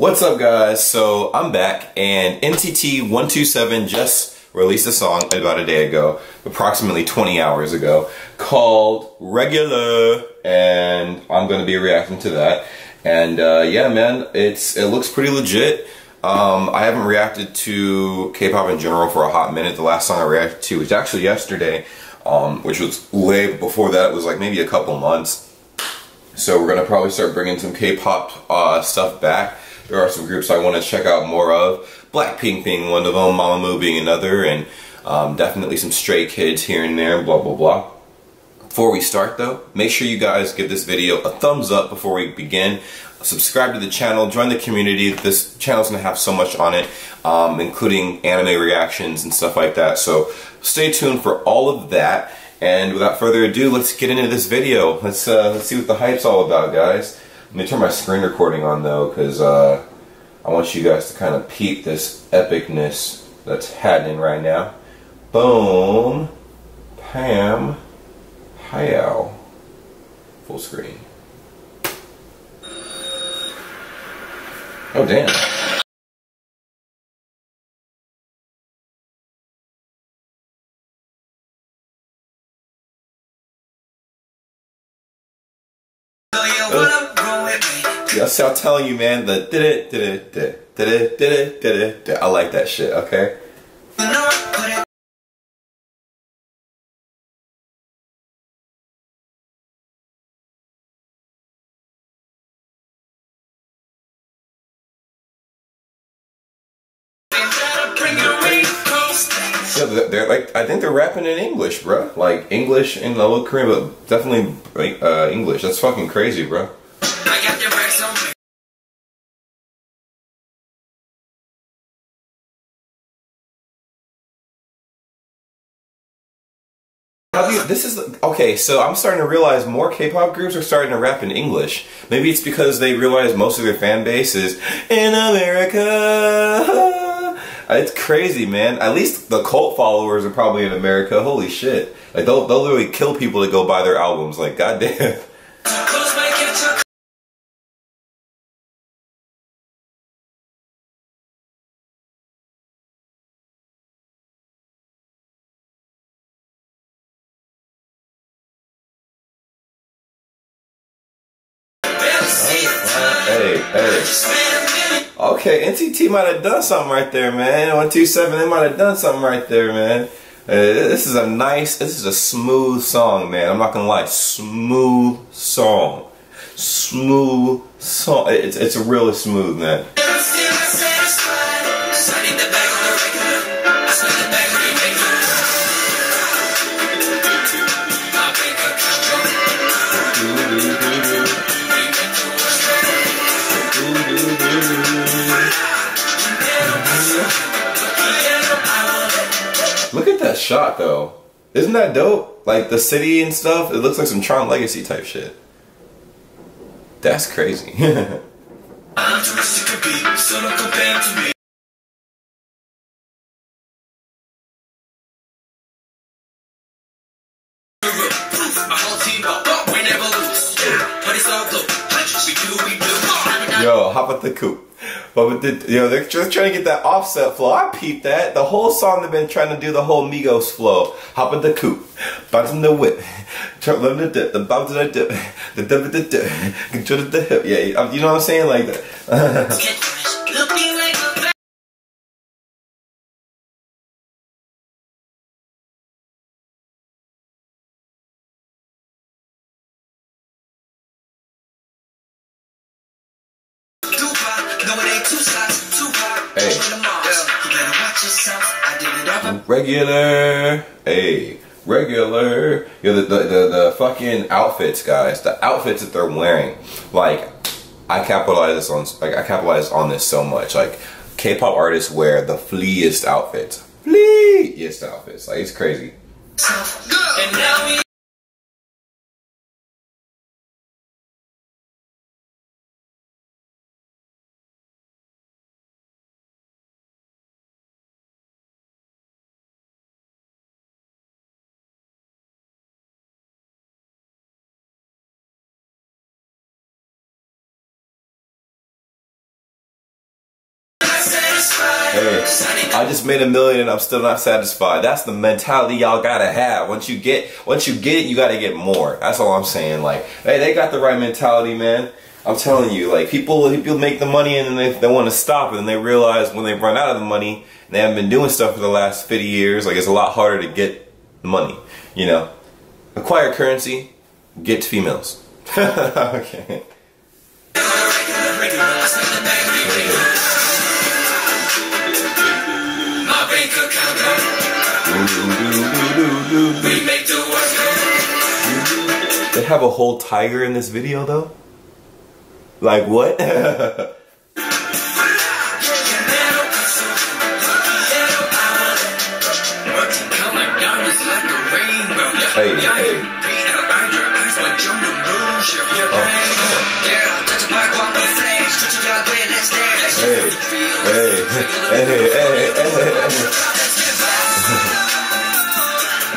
What's up guys? So I'm back, and NCT 127 just released a song about a day ago, approximately 20 hours ago, called Regular, and I'm gonna be reacting to that. And yeah man, it looks pretty legit. I haven't reacted to K-pop in general for a hot minute. The last song I reacted to was actually yesterday, which was late. Before that it was like maybe a couple months. So we're gonna probably start bringing some K-pop stuff back. There are some groups I want to check out more of, Blackpink being one of them, Mamamoo being another, and definitely some Stray Kids here and there, blah blah blah. Before we start though, make sure you guys give this video a thumbs up before we begin. Subscribe to the channel, join the community. This channel's gonna have so much on it, including anime reactions and stuff like that. So stay tuned for all of that. And without further ado, let's get into this video. Let's see what the hype's all about, guys. Let me turn my screen recording on though, because I want you guys to kind of peep this epicness that's happening right now. Boom, Pam, Hiao, full screen. Oh damn. That's what I'm telling you, man. The did it, did it, did it, did it, did it, did it, did it. I like that shit, okay? Yeah, they're like, I think they're rapping in English, bro. Like English and a little Korean, but definitely like English. That's fucking crazy, bro. I got your verse on me. This is okay. So I'm starting to realize more K-pop groups are starting to rap in English. Maybe it's because they realize most of their fan base is in America. It's crazy, man. At least the cult followers are probably in America. Holy shit! Like they'll literally kill people to go buy their albums. Like goddamn. Hey. Okay, NCT might have done something right there, man. 127, they might have done something right there, man. This is a smooth song, man. I'm not gonna lie, smooth song. Smooth song. It's really smooth, man. Look at that shot though. Isn't that dope? Like the city and stuff, it looks like some Tron Legacy type shit. That's crazy. Yo, hop at the coop. But you know, they're just trying to get that offset flow. I peeped that. The whole song they've been trying to do the whole Migos flow. Hop in the coop, bounce in the whip, turn the dip, the bounce in the dip, the dip in the dip, control the hip. Yeah, you know what I'm saying, like that. Regular, hey, regular. Yo, the fucking outfits, guys. The outfits that they're wearing. Like, I capitalize on this so much. Like, K-pop artists wear the fleaiest outfits. Fleaiest outfits. Like, it's crazy. And now we I just made $1 million and I'm still not satisfied. That's the mentality y'all gotta have. Once you get it, you gotta get more. That's all I'm saying. Like, hey, they got the right mentality, man. I'm telling you, like, people make the money and then they want to stop it, and they realize when they run out of the money, and they haven't been doing stuff for the last 50 years, like, it's a lot harder to get money, you know. Acquire currency, get females. Okay. They have a whole tiger in this video, though? Like, what? Hey.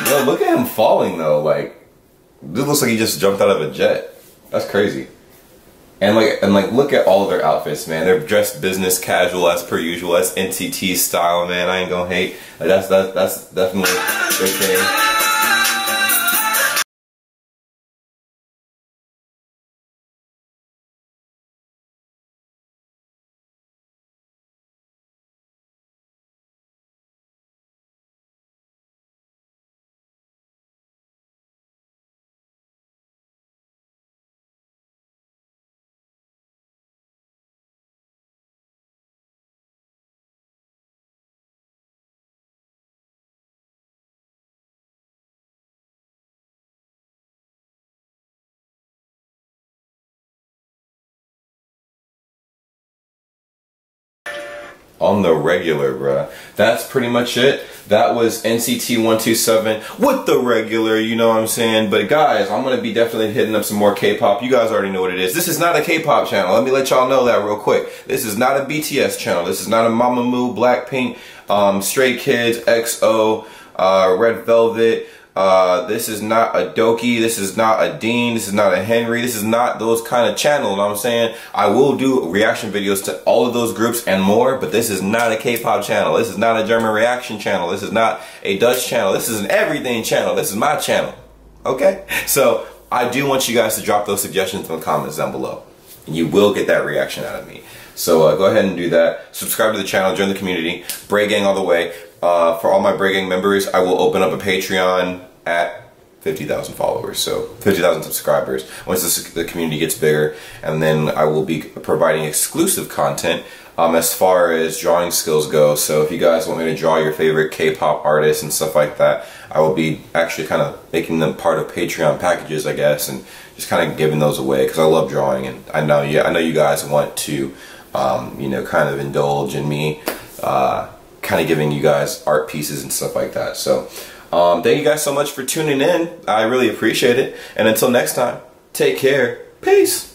Yo, look at him falling, though. Like, dude looks like he just jumped out of a jet. That's crazy. And like, look at all of their outfits, man. They're dressed business casual as per usual. That's NCT style, man. I ain't gonna hate. Like, that's definitely their thing. On the regular, bruh. That's pretty much it. That was NCT 127 with the regular, you know what I'm saying? But guys, I'm going to be definitely hitting up some more K-pop. You guys already know what it is. This is not a K-pop channel. Let me let y'all know that real quick. This is not a BTS channel. This is not a Mamamoo, Blackpink, Stray Kids, EXO, Red Velvet. This is not a Doki, this is not a Dean, this is not a Henry, this is not those kind of channel, you know what I'm saying? I will do reaction videos to all of those groups and more, but this is not a K-pop channel, this is not a German reaction channel, this is not a Dutch channel, this is an everything channel, this is my channel, okay? So, I do want you guys to drop those suggestions in the comments down below, and you will get that reaction out of me. So go ahead and do that. Subscribe to the channel, join the community, Bray Gang all the way. For all my Bray Gang members, I will open up a Patreon at 50,000 followers, so 50,000 subscribers. Once the community gets bigger, and then I will be providing exclusive content as far as drawing skills go. So if you guys want me to draw your favorite K-pop artists and stuff like that, I will be actually kind of making them part of Patreon packages, I guess, and just kind of giving those away because I love drawing, and I know you guys want to. You know, kind of indulge in me, kind of giving you guys art pieces and stuff like that. So, thank you guys so much for tuning in. I really appreciate it. And until next time, take care. Peace.